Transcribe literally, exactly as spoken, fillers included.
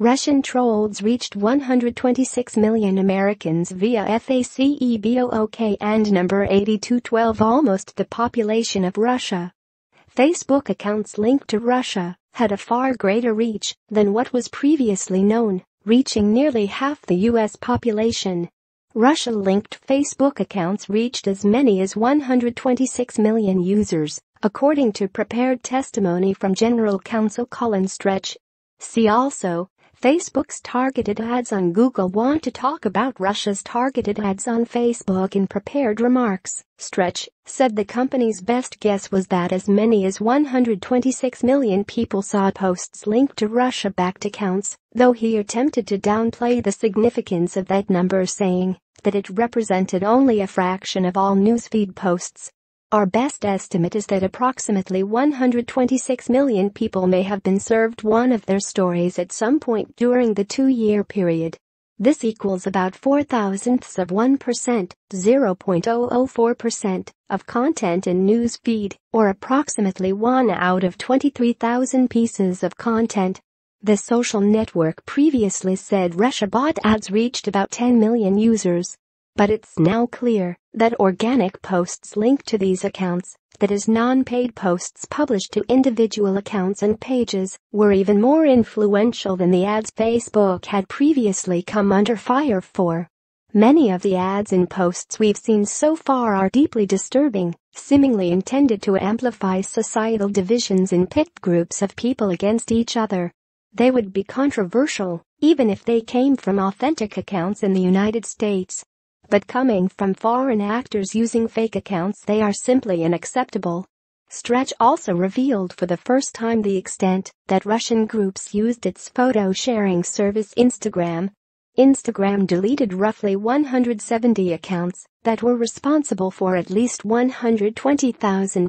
Russian trolls reached one hundred twenty-six million Americans via Facebook and number eighty-two twelve, almost the population of Russia. Facebook accounts linked to Russia had a far greater reach than what was previously known, reaching nearly half the U S population. Russia-linked Facebook accounts reached as many as one hundred twenty-six million users, according to prepared testimony from General Counsel Colin Stretch. See also: Facebook's targeted ads on Google. Want to talk about Russia's targeted ads on Facebook? In prepared remarks, Stretch said the company's best guess was that as many as one hundred twenty-six million people saw posts linked to Russia-backed accounts, though he attempted to downplay the significance of that number, saying that it represented only a fraction of all newsfeed posts. "Our best estimate is that approximately one hundred twenty-six million people may have been served one of their stories at some point during the two-year period. This equals about four thousandths of one percent, zero point zero zero four percent, of content in news feed, or approximately one out of twenty-three thousand pieces of content." The social network previously said Russia-bot ads reached about ten million users, but it's now clear that organic posts linked to these accounts, that is, non-paid posts published to individual accounts and pages, were even more influential than the ads Facebook had previously come under fire for. "Many of the ads and posts we've seen so far are deeply disturbing, seemingly intended to amplify societal divisions and pit groups of people against each other. They would be controversial, even if they came from authentic accounts in the United States. But coming from foreign actors using fake accounts, they are simply unacceptable." Stretch also revealed for the first time the extent that Russian groups used its photo-sharing service Instagram. Instagram deleted roughly one hundred seventy accounts that were responsible for at least one hundred twenty thousand